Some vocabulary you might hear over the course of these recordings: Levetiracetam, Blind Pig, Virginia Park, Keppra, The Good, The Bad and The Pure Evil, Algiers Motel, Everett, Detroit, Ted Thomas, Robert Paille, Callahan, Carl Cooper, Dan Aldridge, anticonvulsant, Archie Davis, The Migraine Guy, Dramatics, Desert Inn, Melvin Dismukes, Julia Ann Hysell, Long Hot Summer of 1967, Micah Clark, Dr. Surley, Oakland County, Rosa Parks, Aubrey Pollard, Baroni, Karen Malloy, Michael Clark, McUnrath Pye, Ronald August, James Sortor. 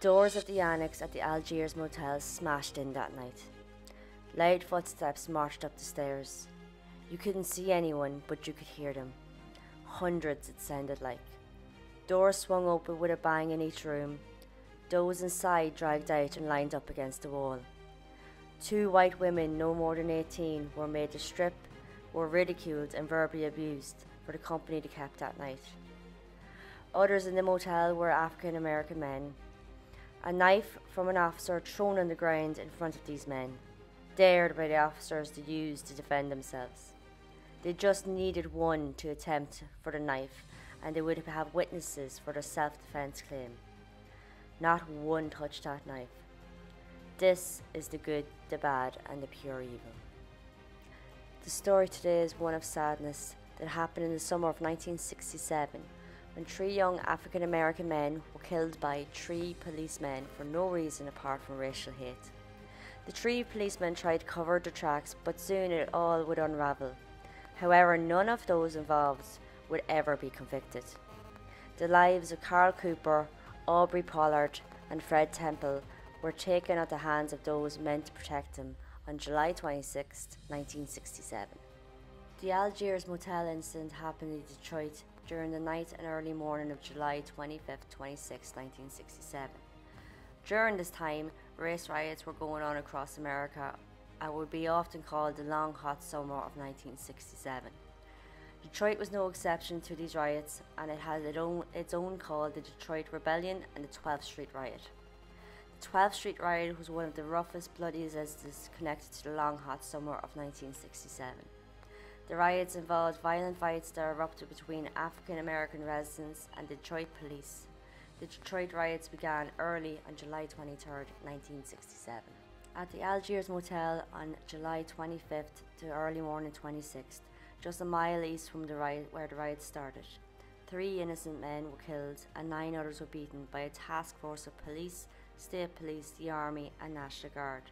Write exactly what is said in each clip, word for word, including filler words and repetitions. doors of the annex at the Algiers Motel smashed in that night. Loud footsteps marched up the stairs. You couldn't see anyone, but you could hear them. Hundreds, it sounded like. Doors swung open with a bang in each room. Those inside dragged out and lined up against the wall. Two white women, no more than eighteen, were made to strip, were ridiculed and verbally abused for the company they kept that night. Others in the motel were African American men. A knife from an officer thrown on the ground in front of these men, dared by the officers to use to defend themselves. They just needed one to attempt for the knife, and they would have witnesses for their self-defense claim. Not one touched that knife. This is the good, the bad, and the pure evil. The story today is one of sadness that happened in the summer of nineteen sixty-seven, when three young African American men were killed by three policemen for no reason apart from racial hate. The three policemen tried to cover the tracks, but soon it all would unravel. However, none of those involved would ever be convicted. The lives of Carl Cooper, Aubrey Pollard, and Fred Temple were taken at the hands of those meant to protect them on July twenty-sixth, nineteen sixty-seven. The Algiers Motel incident happened in Detroit during the night and early morning of July twenty-fifth, twenty-sixth, nineteen sixty-seven. During this time, race riots were going on across America and would be often called the Long Hot Summer of nineteen sixty-seven. Detroit was no exception to these riots, and it had its own, its own called the Detroit Rebellion and the twelfth street Riot. The twelfth street Riot was one of the roughest, bloodiest incidents connected to the Long Hot Summer of nineteen sixty-seven. The riots involved violent fights that erupted between African American residents and Detroit police. The Detroit riots began early on July twenty-third, nineteen sixty-seven. At the Algiers Motel on July twenty-fifth to early morning twenty-sixth, just a mile east from the riot, where the riots started, three innocent men were killed and nine others were beaten by a task force of police, state police, the army and National Guard.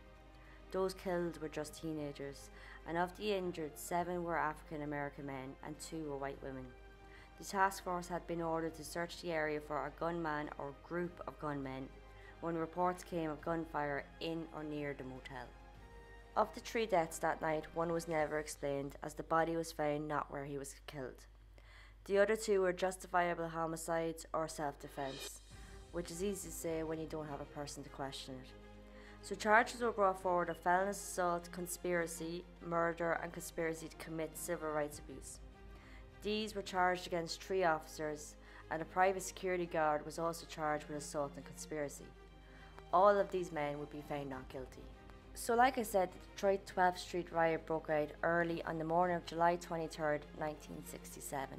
Those killed were just teenagers, and of the injured, seven were African American men and two were white women. The task force had been ordered to search the area for a gunman or group of gunmen when reports came of gunfire in or near the motel. Of the three deaths that night, one was never explained, as the body was found not where he was killed. The other two were justifiable homicides or self-defense, which is easy to say when you don't have a person to question it. So charges were brought forward of felonious assault, conspiracy, murder and conspiracy to commit civil rights abuse. These were charged against three officers, and a private security guard was also charged with assault and conspiracy. All of these men would be found not guilty. So like I said, the Detroit twelfth street riot broke out early on the morning of July twenty-third, nineteen sixty-seven.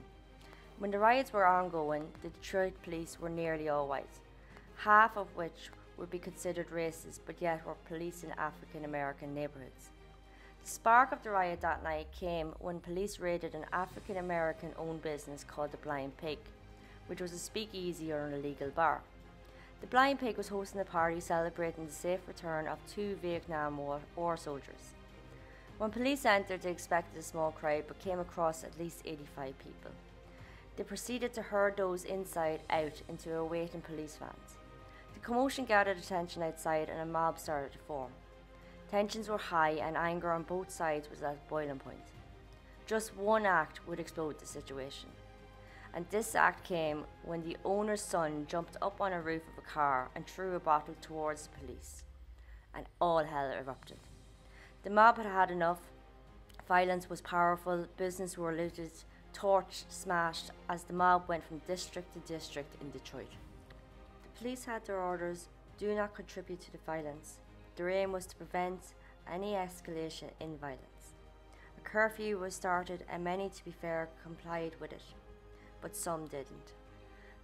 When the riots were ongoing, the Detroit police were nearly all white, half of which would be considered racist, but yet were policing African American neighborhoods. The spark of the riot that night came when police raided an African American owned business called the Blind Pig, which was a speakeasy or an illegal bar. The Blind Pig was hosting a party celebrating the safe return of two Vietnam War, war soldiers. When police entered, they expected a small crowd but came across at least eighty-five people. They proceeded to herd those inside out into a waiting police vans. The commotion gathered attention outside and a mob started to form. Tensions were high and anger on both sides was at boiling point. Just one act would explode the situation. And this act came when the owner's son jumped up on a roof of a car and threw a bottle towards the police. And all hell erupted. The mob had had enough. Violence was powerful, businesses were looted, torched, smashed, as the mob went from district to district in Detroit. The police had their orders, do not contribute to the violence. Their aim was to prevent any escalation in violence. A curfew was started and many, to be fair, complied with it. But some didn't.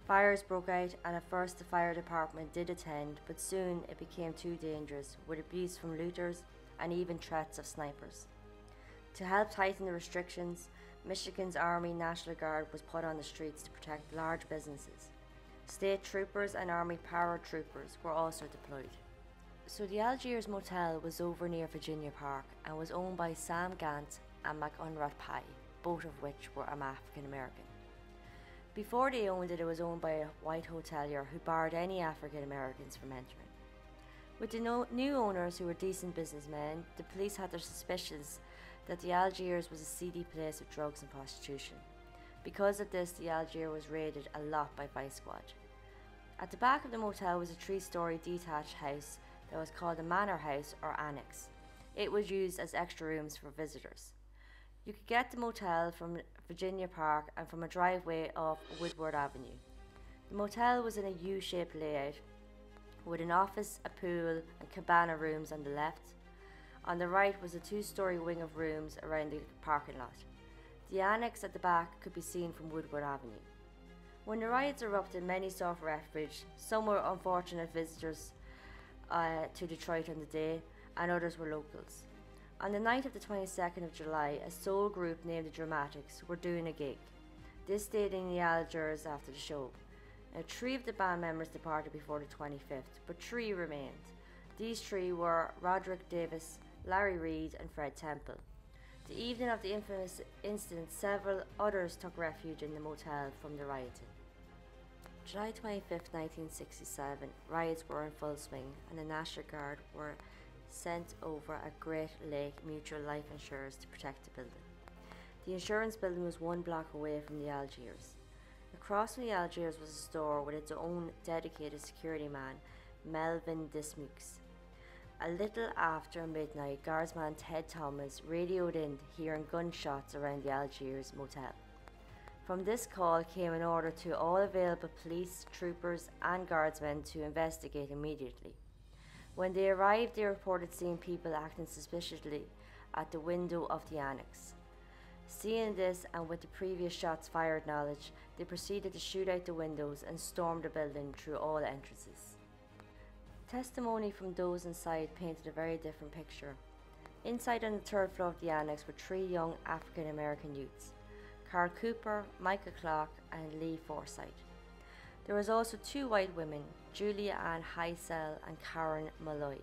Fires broke out and at first the fire department did attend, but soon it became too dangerous, with abuse from looters and even threats of snipers. To help tighten the restrictions, Michigan's Army National Guard was put on the streets to protect large businesses. State troopers and Army paratroopers were also deployed. So the Algiers Motel was over near Virginia Park and was owned by Sam Gant and McUnrath Pye, both of which were African American. Before they owned it, it was owned by a white hotelier who barred any African Americans from entering. With the no new owners, who were decent businessmen, the police had their suspicions that the Algiers was a seedy place of drugs and prostitution. Because of this, the Algiers was raided a lot by Vice Squad. At the back of the motel was a three-storey detached house that was called a manor house or annex. It was used as extra rooms for visitors. You could get the motel from Virginia Park and from a driveway off Woodward Avenue. The motel was in a U-shaped layout with an office, a pool and cabana rooms on the left. On the right was a two-storey wing of rooms around the parking lot. The annex at the back could be seen from Woodward Avenue. When the riots erupted, many sought refuge. Some were unfortunate visitors uh, to Detroit on the day, and others were locals. On the night of the twenty-second of July, a soul group named the Dramatics were doing a gig. This stayed in the Algiers after the show. Now, three of the band members departed before the twenty-fifth, but three remained. These three were Roderick Davis, Larry Reed and Fred Temple. The evening of the infamous incident, several others took refuge in the motel from the rioting. July twenty-fifth, nineteen sixty-seven, riots were in full swing and the National Guard were sent over at Great Lake Mutual Life Insurers to protect the building. The insurance building was one block away from the Algiers. Across from the Algiers was a store with its own dedicated security man, Melvin Dismukes. A little after midnight, guardsman Ted Thomas radioed in hearing gunshots around the Algiers Motel. From this call came an order to all available police, troopers and guardsmen to investigate immediately. When they arrived, they reported seeing people acting suspiciously at the window of the annex. Seeing this, and with the previous shots fired knowledge, they proceeded to shoot out the windows and storm the building through all entrances. Testimony from those inside painted a very different picture. Inside on the third floor of the annex were three young African American youths, Carl Cooper, Micah Clark and Lee Forsythe. There was also two white women, Julia Ann Hysell and Karen Malloy.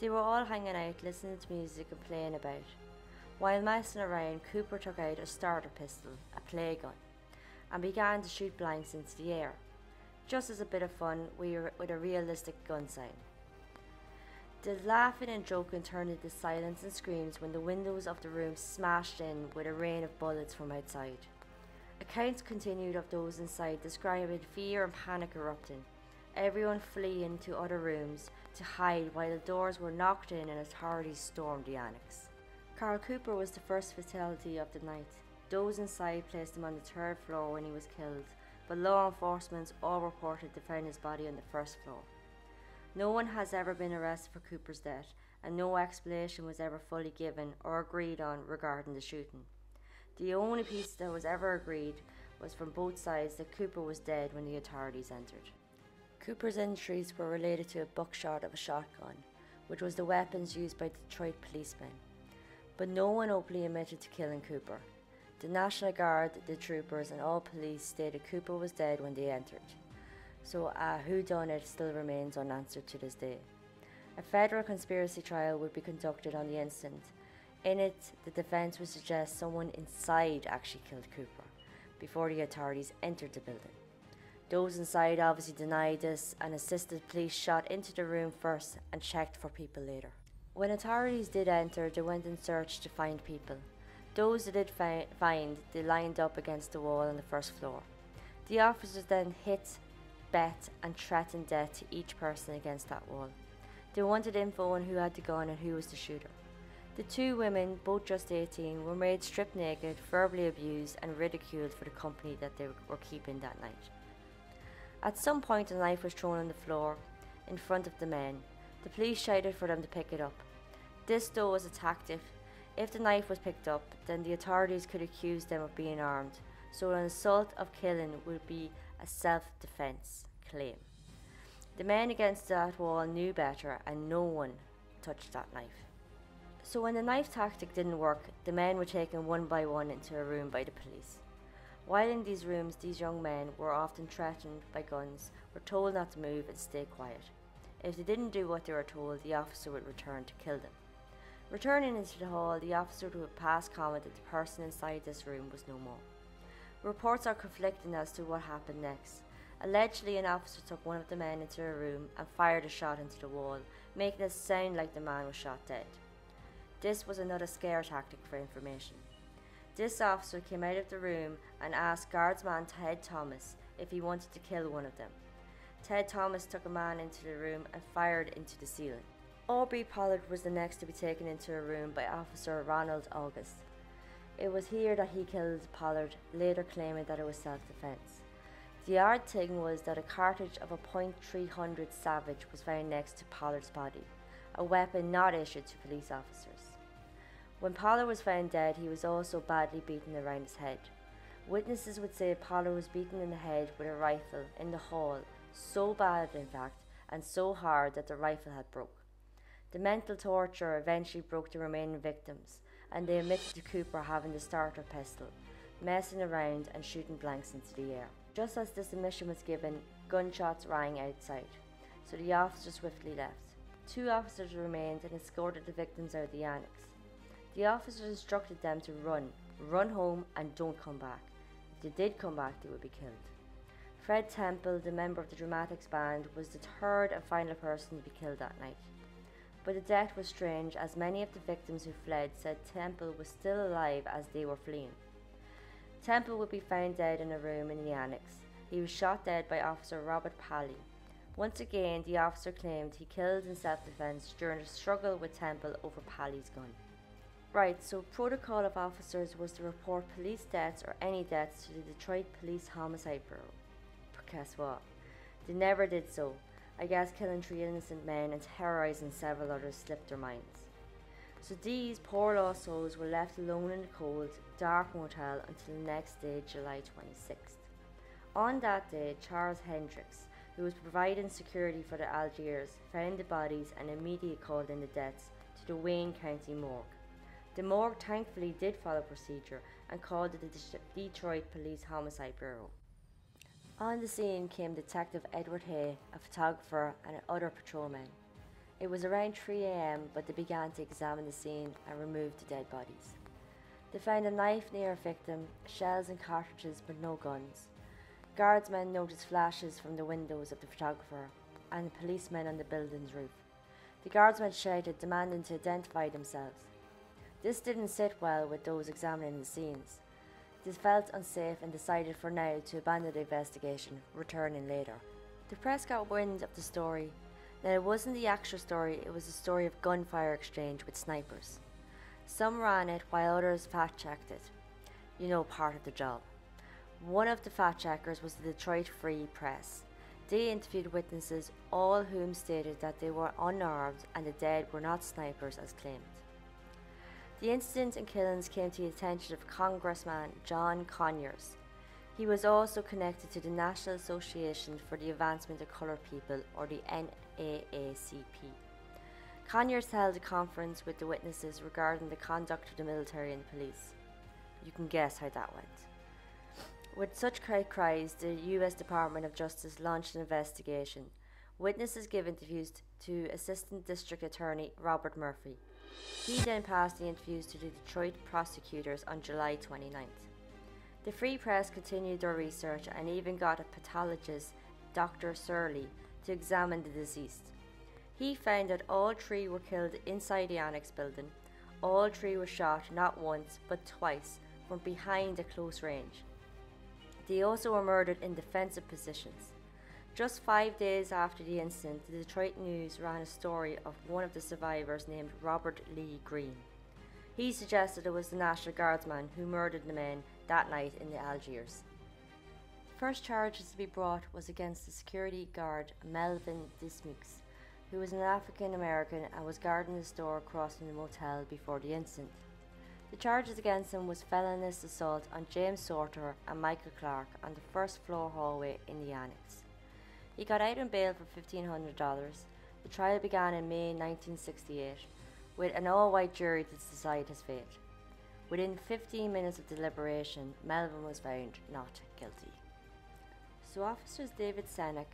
They were all hanging out, listening to music and playing about. While messing around, Cooper took out a starter pistol, a play gun, and began to shoot blanks into the air, just as a bit of fun with a realistic gun sound. The laughing and joking turned into silence and screams when the windows of the room smashed in with a rain of bullets from outside. Accounts continued of those inside, describing fear and panic erupting, everyone fleeing to other rooms to hide while the doors were knocked in and authorities stormed the annex. Carl Cooper was the first fatality of the night. Those inside placed him on the third floor when he was killed, but law enforcement all reported they found his body on the first floor. No one has ever been arrested for Cooper's death, and no explanation was ever fully given or agreed on regarding the shooting. The only piece that was ever agreed was from both sides that Cooper was dead when the authorities entered. Cooper's injuries were related to a buckshot of a shotgun, which was the weapons used by Detroit policemen. But no one openly admitted to killing Cooper. The National Guard, the troopers and all police stated Cooper was dead when they entered. So a whodunit still remains unanswered to this day. A federal conspiracy trial would be conducted on the incident. In it, the defense would suggest someone inside actually killed Cooper before the authorities entered the building. Those inside obviously denied this and assisted police shot into the room first and checked for people later. When authorities did enter, they went in search to find people. Those they did fi find, they lined up against the wall on the first floor. The officers then hit, bet and threatened death to each person against that wall. They wanted info on who had the gun and who was the shooter. The two women, both just eighteen, were made strip naked, verbally abused and ridiculed for the company that they were keeping that night. At some point, a knife was thrown on the floor in front of the men. The police shouted for them to pick it up. This though was a tactic. If the knife was picked up, then the authorities could accuse them of being armed, so an assault of killing would be a self-defense claim. The men against that wall knew better and no one touched that knife. So when the knife tactic didn't work, the men were taken one by one into a room by the police. While in these rooms, these young men were often threatened by guns, were told not to move and stay quiet. If they didn't do what they were told, the officer would return to kill them. Returning into the hall, the officer who had passed commented the person inside this room was no more. Reports are conflicting as to what happened next. Allegedly, an officer took one of the men into a room and fired a shot into the wall, making it sound like the man was shot dead. This was another scare tactic for information. This officer came out of the room and asked guardsman Ted Thomas if he wanted to kill one of them. Ted Thomas took a man into the room and fired into the ceiling. Aubrey Pollard was the next to be taken into a room by Officer Ronald August. It was here that he killed Pollard, later claiming that it was self-defense. The odd thing was that a cartridge of a point three hundred Savage was found next to Pollard's body, a weapon not issued to police officers. When Pollard was found dead, he was also badly beaten around his head. Witnesses would say Pollard was beaten in the head with a rifle in the hall, so bad in fact, and so hard that the rifle had broke. The mental torture eventually broke the remaining victims, and they admitted to Cooper having the starter pistol, messing around and shooting blanks into the air. Just as this admission was given, gunshots rang outside, so the officer swiftly left. Two officers remained and escorted the victims out of the annex. The officers instructed them to run, run home and don't come back. If they did come back, they would be killed. Fred Temple, the member of the Dramatics band, was the third and final person to be killed that night. But the death was strange, as many of the victims who fled said Temple was still alive as they were fleeing. Temple would be found dead in a room in the annex. He was shot dead by Officer Robert Paille. Once again, the officer claimed he killed in self-defense during a struggle with Temple over Pally's gun. Right, so protocol of officers was to report police deaths or any deaths to the Detroit Police Homicide Bureau. But guess what? They never did so. I guess killing three innocent men and terrorising several others slipped their minds. So these poor lost souls were left alone in the cold, dark motel until the next day, July twenty-sixth. On that day, Charles Hendricks, who was providing security for the Algiers, found the bodies and immediately called in the deaths to the Wayne County morgue. The morgue thankfully did follow procedure and called the De- Detroit Police Homicide Bureau. On the scene came Detective Edward Hay, a photographer and other patrolmen. It was around three a m but they began to examine the scene and remove the dead bodies. They found a knife near a victim, shells and cartridges but no guns. Guardsmen noticed flashes from the windows of the photographer and the policemen on the building's roof. The guardsmen shouted, demanding to identify themselves. This didn't sit well with those examining the scenes. They felt unsafe and decided for now to abandon the investigation, returning later. The press got wind of the story. Now, it wasn't the actual story, it was a story of gunfire exchange with snipers. Some ran it while others fact-checked it. You know, part of the job. One of the fact-checkers was the Detroit Free Press. They interviewed witnesses, all whom stated that they were unarmed and the dead were not snipers as claimed. The incident and killings came to the attention of Congressman John Conyers. He was also connected to the National Association for the Advancement of Colored People, or the N double A C P. Conyers held a conference with the witnesses regarding the conduct of the military and the police. You can guess how that went. With such cries, the U S Department of Justice launched an investigation. Witnesses gave interviews to Assistant District Attorney Robert Murphy. He then passed the interviews to the Detroit prosecutors on July twenty-ninth. The Free Press continued their research and even got a pathologist, Doctor Surley, to examine the deceased. He found that all three were killed inside the annex building. All three were shot not once but twice from behind at close range. They also were murdered in defensive positions. Just five days after the incident, the Detroit News ran a story of one of the survivors named Robert Lee Green. He suggested it was the National Guardsman who murdered the men that night in the Algiers. The first charges to be brought was against the security guard Melvin Dismukes, who was an African American and was guarding the store across from the motel before the incident. The charges against him was felonious assault on James Sortor and Michael Clark on the first floor hallway in the annex. He got out on bail for fifteen hundred dollars. The trial began in May nineteen sixty-eight, with an all-white jury to decide his fate. Within fifteen minutes of deliberation, Melvin was found not guilty. So officers David Senak,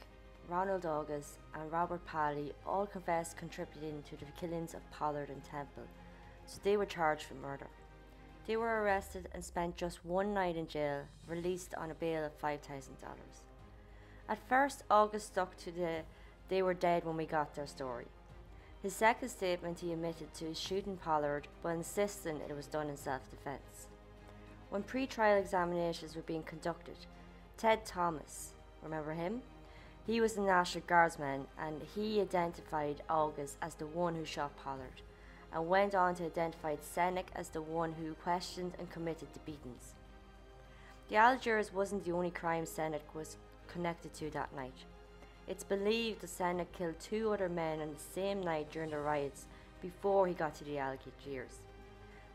Ronald August and Robert Paille all confessed contributing to the killings of Pollard and Temple, so they were charged with murder. They were arrested and spent just one night in jail, released on a bail of five thousand dollars. At first, August stuck to the "they were dead when we got there" story. His second statement he admitted to shooting Pollard, but insisting it was done in self-defense. When pre-trial examinations were being conducted, Ted Thomas, remember him? He was the National Guardsman, and he identified August as the one who shot Pollard, and went on to identify Senak as the one who questioned and committed the beatings. The Algiers wasn't the only crime Senak was connected to that night. It's believed that Senak killed two other men on the same night during the riots before he got to the Algiers.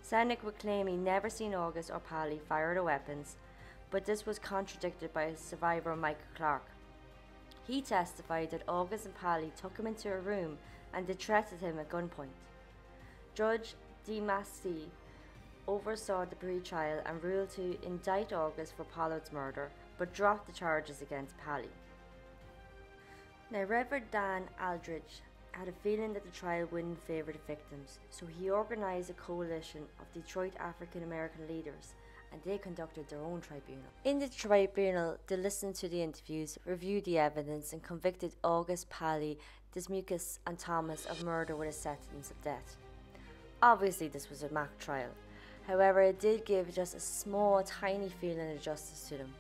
Senak would claim he never seen August or Paille fire the weapons, but this was contradicted by survivor Michael Clark. He testified that August and Paille took him into a room and threatened him at gunpoint. Judge DeMasi oversaw the pre-trial and ruled to indict August for Pollard's murder, but dropped the charges against Paille. Now, Reverend Dan Aldridge had a feeling that the trial wouldn't favour the victims, so he organised a coalition of Detroit African American leaders, and they conducted their own tribunal. In the tribunal, they listened to the interviews, reviewed the evidence, and convicted August, Paille, Dismukes, and Thomas of murder with a sentence of death. Obviously, this was a mock trial. However, it did give just a small, tiny feeling of justice to them.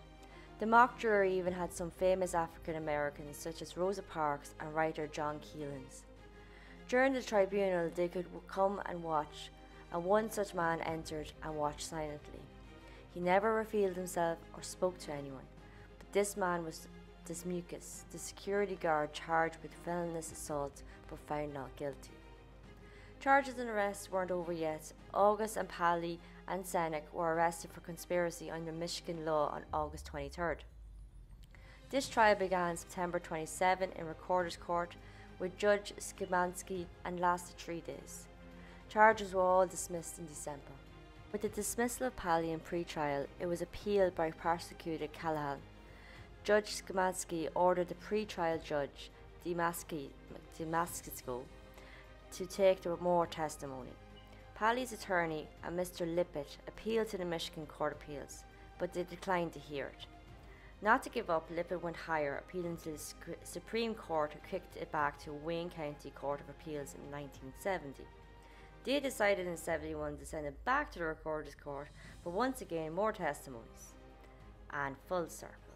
The mock jury even had some famous African Americans such as Rosa Parks and writer John Keelans. During the tribunal, they could come and watch, and one such man entered and watched silently. He never revealed himself or spoke to anyone, but this man was Dismukes, the security guard charged with felonious assault but found not guilty. Charges and arrests weren't over yet. August and Paille and Senak were arrested for conspiracy under Michigan law on August twenty-third. This trial began September twenty-seventh in Recorder's Court with Judge Schemanski and lasted three days. Charges were all dismissed in December. With the dismissal of Paille in pre-trial, it was appealed by prosecutor Callahan. Judge Schemanski ordered the pre-trial judge, Damascus, to take the more testimony. Paille's attorney, a Mister Lippitt, appealed to the Michigan Court of Appeals, but they declined to hear it. Not to give up, Lippitt went higher, appealing to the Supreme Court, who kicked it back to Wayne County Court of Appeals in nineteen seventy. They decided in seventy-one to send it back to the Recorder's Court, but once again more testimonies. And full circle.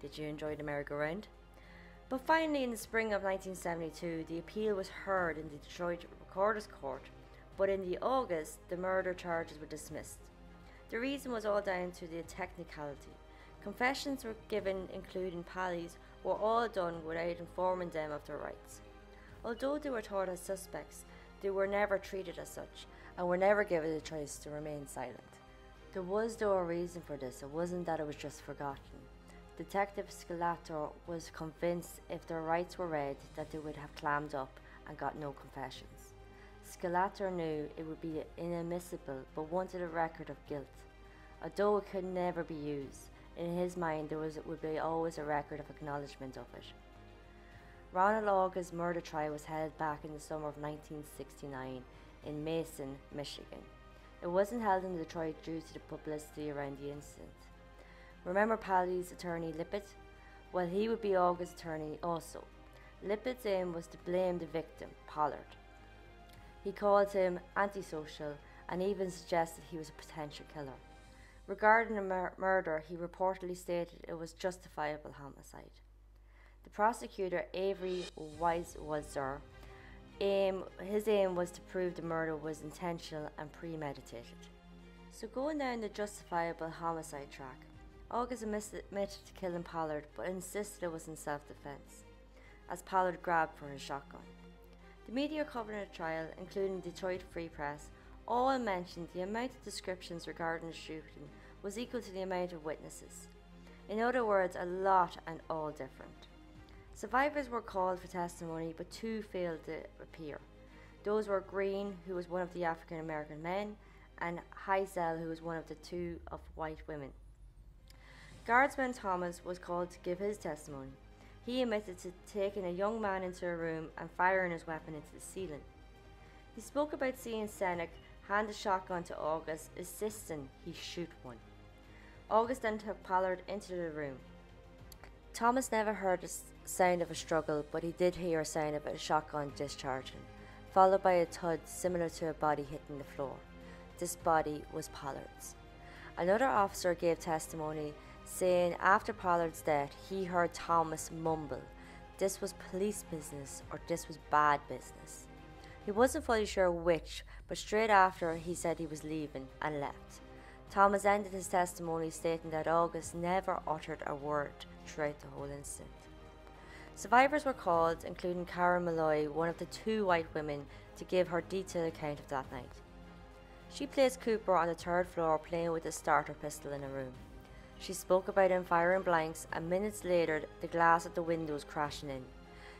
Did you enjoy the merry-go-round? But finally, in the spring of nineteen seventy-two, the appeal was heard in the Detroit Recorder's Court, but in the August, the murder charges were dismissed. The reason was all down to the technicality. Confessions were given, including Paille's, were all done without informing them of their rights. Although they were thought as suspects, they were never treated as such, and were never given the choice to remain silent. There was, though, a reason for this. It wasn't that it was just forgotten. Detective Scalator was convinced if their rights were read that they would have clammed up and got no confessions. Scalator knew it would be inadmissible but wanted a record of guilt. Although it could never be used, in his mind there was, it would be always a record of acknowledgement of it. Ronald August's murder trial was held back in the summer of nineteen sixty-nine in Mason, Michigan. It wasn't held in Detroit due to the publicity around the incident. Remember Paille's attorney Lippitt? Well, he would be August's attorney also. Lippitt's aim was to blame the victim, Pollard. He called him antisocial and even suggested he was a potential killer. Regarding the mur murder, he reportedly stated it was justifiable homicide. The prosecutor, Avery Weiswasser, aim, his aim was to prove the murder was intentional and premeditated. So going down the justifiable homicide track, August admitted to killing Pollard, but insisted it was in self-defense, as Pollard grabbed for his shotgun. The media covering the trial, including Detroit Free Press, all mentioned the amount of descriptions regarding the shooting was equal to the amount of witnesses. In other words, a lot and all different. Survivors were called for testimony, but two failed to appear. Those were Green, who was one of the African-American men, and Hysell, who was one of the two of white women. Guardsman Thomas was called to give his testimony. He admitted to taking a young man into a room and firing his weapon into the ceiling. He spoke about seeing Senak hand a shotgun to August, insisting he shoot one. August then took Pollard into the room. Thomas never heard the sound of a struggle, but he did hear a sound of a shotgun discharging, followed by a thud similar to a body hitting the floor. This body was Pollard's. Another officer gave testimony, saying after Pollard's death, he heard Thomas mumble, "This was police business," or "This was bad business." He wasn't fully sure which, but straight after he said he was leaving and left. Thomas ended his testimony stating that August never uttered a word throughout the whole incident. Survivors were called, including Karen Malloy, one of the two white women, to give her detailed account of that night. She placed Cooper on the third floor playing with a starter pistol in a room. She spoke about him firing blanks, and minutes later the glass at the windows crashing in.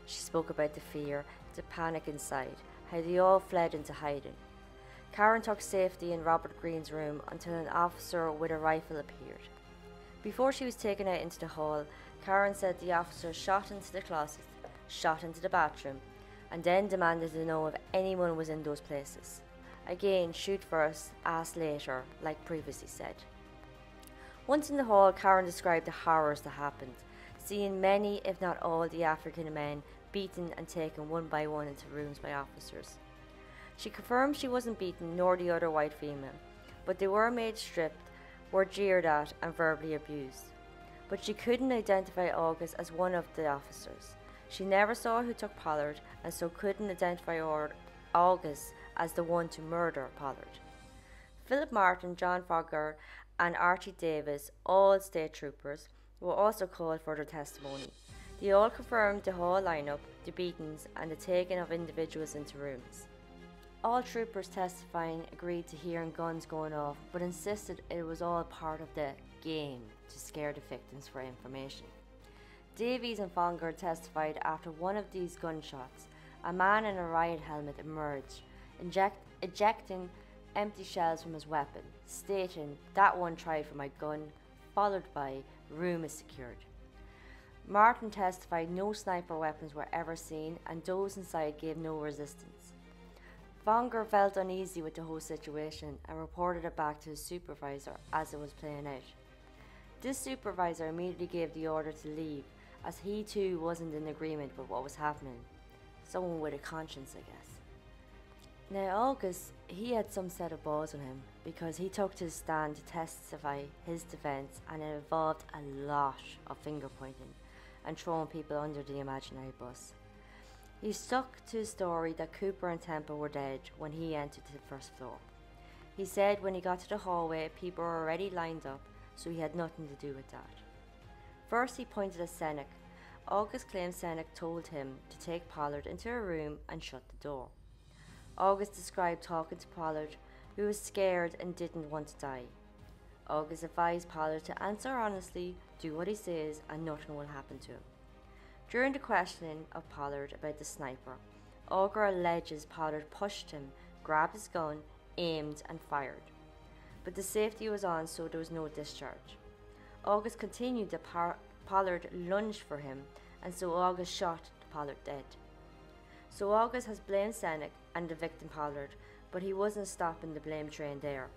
She spoke about the fear, the panic inside, how they all fled into hiding. Karen took safety in Robert Green's room until an officer with a rifle appeared. Before she was taken out into the hall, Karen said the officer shot into the closet, shot into the bathroom, and then demanded to know if anyone was in those places. Again, shoot first, ask later, like previously said. Once in the hall, Karen described the horrors that happened, seeing many, if not all, the African men beaten and taken one by one into rooms by officers. She confirmed she wasn't beaten, nor the other white female, but they were made stripped, were jeered at and verbally abused. But she couldn't identify August as one of the officers. She never saw who took Pollard, and so couldn't identify August as the one to murder Pollard. Philip Martin, John Fogger and Archie Davis, all state troopers, were also called for their testimony. They all confirmed the whole lineup, the beatings and the taking of individuals into rooms. All troopers testifying agreed to hearing guns going off, but insisted it was all part of the game to scare the victims for information. Davies and Fonger testified after one of these gunshots, a man in a riot helmet emerged, inject, ejecting empty shells from his weapon, stating, "That one tried for my gun," followed by, "Room is secured." Martin testified no sniper weapons were ever seen, and those inside gave no resistance. Fonger felt uneasy with the whole situation and reported it back to his supervisor as it was playing out. This supervisor immediately gave the order to leave, as he too wasn't in agreement with what was happening. Someone with a conscience, I guess. Now August, he had some set of balls on him, because he took to the stand to testify his defence, and it involved a lot of finger pointing and throwing people under the imaginary bus. He stuck to his story that Cooper and Temple were dead when he entered the first floor. He said when he got to the hallway, people were already lined up, so he had nothing to do with that. First he pointed at Senak. August claimed Senak told him to take Pollard into a room and shut the door. August described talking to Pollard, who was scared and didn't want to die. August advised Pollard to answer honestly, do what he says, and nothing will happen to him. During the questioning of Pollard about the sniper, Auger alleges Pollard pushed him, grabbed his gun, aimed and fired. But the safety was on, so there was no discharge. August continued that Par Pollard lunged for him, and so August shot Pollard dead. So August has blamed Senak and the victim Pollard, but he wasn't stopping the blame train there.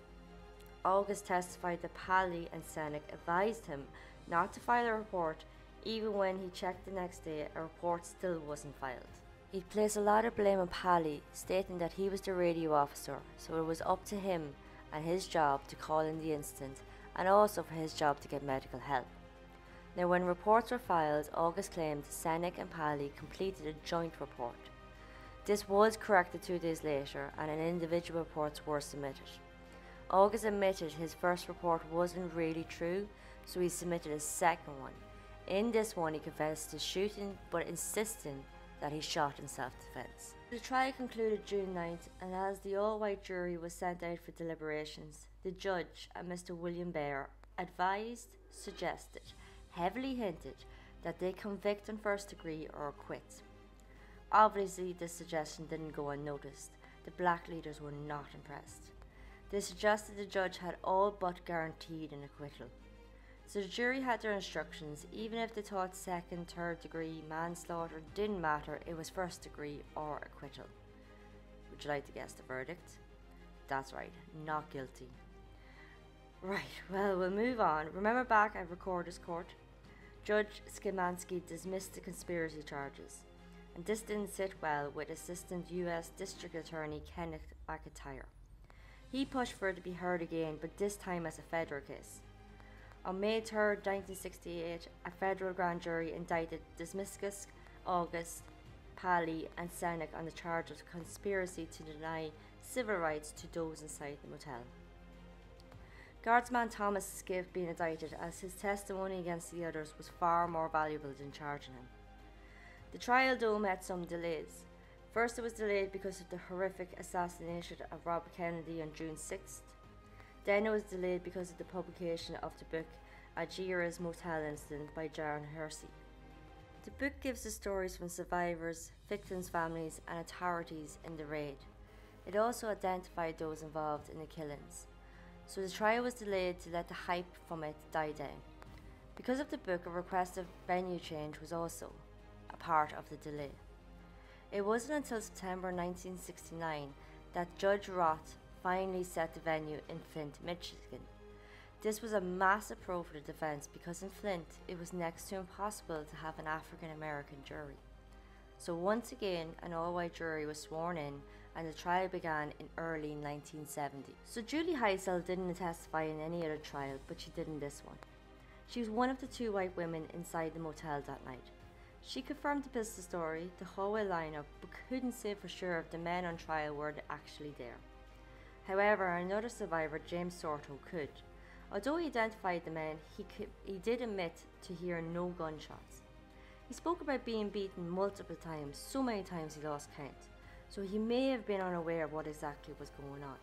August testified that Paille and Senak advised him not to file a report. Even when he checked the next day, a report still wasn't filed. He'd placed a lot of blame on Paille, stating that he was the radio officer, so it was up to him and his job to call in the incident, and also for his job to get medical help. Now when reports were filed, August claimed Senak and Paille completed a joint report. This was corrected two days later, and an individual reports were submitted. August admitted his first report wasn't really true, so he submitted a second one. In this one, he confessed to shooting, but insisting that he shot in self-defense. The trial concluded June ninth, and as the all-white jury was sent out for deliberations, the judge, a Mister William Baer, advised, suggested, heavily hinted that they convict on first degree or acquit. Obviously, this suggestion didn't go unnoticed. The black leaders were not impressed. They suggested the judge had all but guaranteed an acquittal. So the jury had their instructions. Even if they thought second, third degree manslaughter didn't matter, it was first degree or acquittal. Would you like to guess the verdict? That's right, not guilty. Right, well, we'll move on. Remember back at Recorder's Court? Judge Schemanski dismissed the conspiracy charges, and this didn't sit well with Assistant U S District Attorney Kenneth McIntyre. He pushed for it to be heard again, but this time as a federal case. On May third, nineteen sixty-eight, a federal grand jury indicted Dismukes, August, Paille and Senak on the charge of conspiracy to deny civil rights to those inside the motel. Guardsman Thomas escaped being indicted as his testimony against the others was far more valuable than charging him. The trial though met some delays. First, it was delayed because of the horrific assassination of Robert Kennedy on June sixth. Then it was delayed because of the publication of the book Algiers Motel Incident by John Hersey. The book gives the stories from survivors, victims' families and authorities in the raid. It also identified those involved in the killings. So the trial was delayed to let the hype from it die down. Because of the book, a request of venue change was also a part of the delay. It wasn't until September nineteen sixty-nine that Judge Roth finally set the venue in Flint, Michigan. This was a massive pro for the defense because in Flint, it was next to impossible to have an African-American jury. So once again, an all-white jury was sworn in and the trial began in early nineteen seventy. So Julia Hysell didn't testify in any other trial, but she did in this one. She was one of the two white women inside the motel that night. She confirmed the pistol story, the hallway lineup, but couldn't say for sure if the men on trial were actually there. However, another survivor, James Sortor, could. Although he identified the men, he, could, he did admit to hearing no gunshots. He spoke about being beaten multiple times, so many times he lost count, so he may have been unaware of what exactly was going on.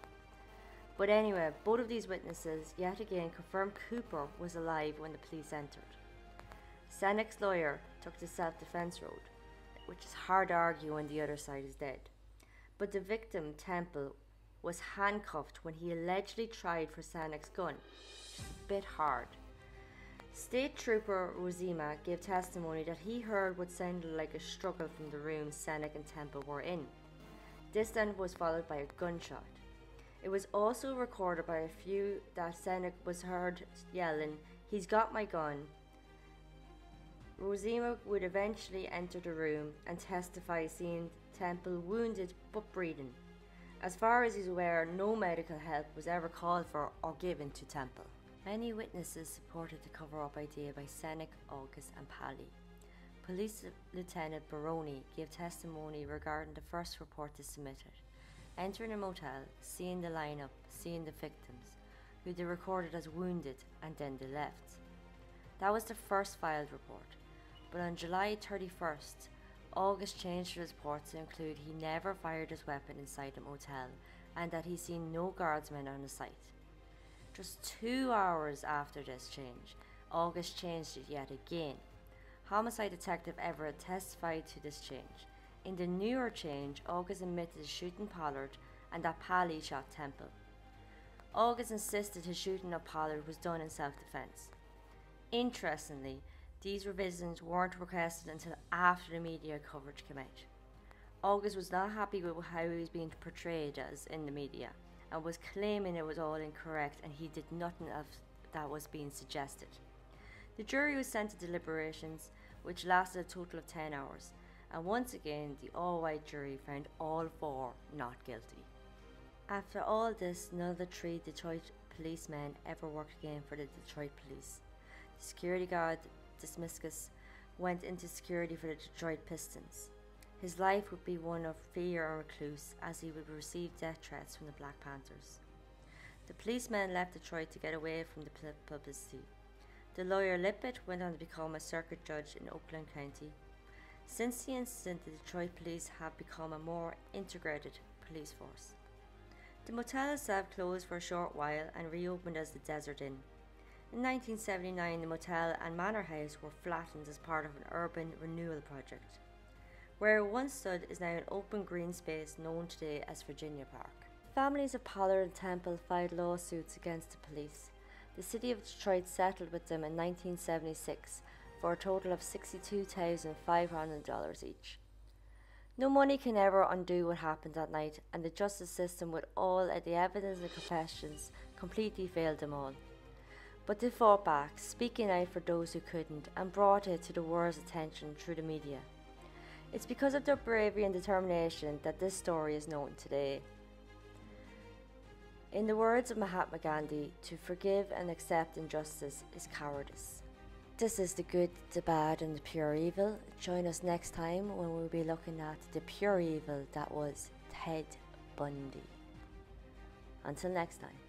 But anyway, both of these witnesses yet again confirmed Cooper was alive when the police entered. Senak's lawyer took the self-defense road, which is hard to argue when the other side is dead. But the victim, Temple, was handcuffed when he allegedly tried for Senak's gun, which is a bit hard. State Trooper Rosema gave testimony that he heard what sounded like a struggle from the room Senak and Temple were in. This then was followed by a gunshot. It was also recorded by a few that Senak was heard yelling, "He's got my gun." Rosema would eventually enter the room and testify seeing Temple wounded but breathing. As far as he's aware, no medical help was ever called for or given to Temple. Many witnesses supported the cover-up idea by Senak, August and Paille. Police Lieutenant Baroni gave testimony regarding the first report they submitted. Entering a motel, seeing the lineup, seeing the victims, who they recorded as wounded, and then they left. That was the first filed report, but on July thirty-first, August changed his report to include he never fired his weapon inside the motel and that he seen no guardsmen on the site. Just two hours after this change, August changed it yet again. Homicide Detective Everett testified to this change. In the newer change, August admitted to shooting Pollard and that Paille shot Temple. August insisted his shooting of Pollard was done in self-defense. Interestingly, these revisions weren't requested until after the media coverage came out. August was not happy with how he was being portrayed as in the media and was claiming it was all incorrect and he did nothing of that was being suggested. The jury was sent to deliberations, which lasted a total of ten hours, and once again the all-white jury found all four not guilty. After all this, none of the three Detroit policemen ever worked again for the Detroit police. The security guard Dismukes went into security for the Detroit Pistons. His life would be one of fear and recluse as he would receive death threats from the Black Panthers. The policemen left Detroit to get away from the publicity. The lawyer Lippitt went on to become a circuit judge in Oakland County. Since the incident, the Detroit police have become a more integrated police force. The motel itself closed for a short while and reopened as the Desert Inn. In nineteen seventy-nine, the motel and manor house were flattened as part of an urban renewal project. Where it once stood is now an open green space known today as Virginia Park. Families of Pollard and Temple filed lawsuits against the police. The city of Detroit settled with them in nineteen seventy-six for a total of sixty-two thousand five hundred dollars each. No money can ever undo what happened that night, and the justice system, with all the evidence and confessions, completely failed them all. But they fought back, speaking out for those who couldn't, and brought it to the world's attention through the media. It's because of their bravery and determination that this story is known today. In the words of Mahatma Gandhi, to forgive and accept injustice is cowardice. This is The Good, the Bad and the Pure Evil. Join us next time when we'll be looking at the pure evil that was Ted Bundy. Until next time.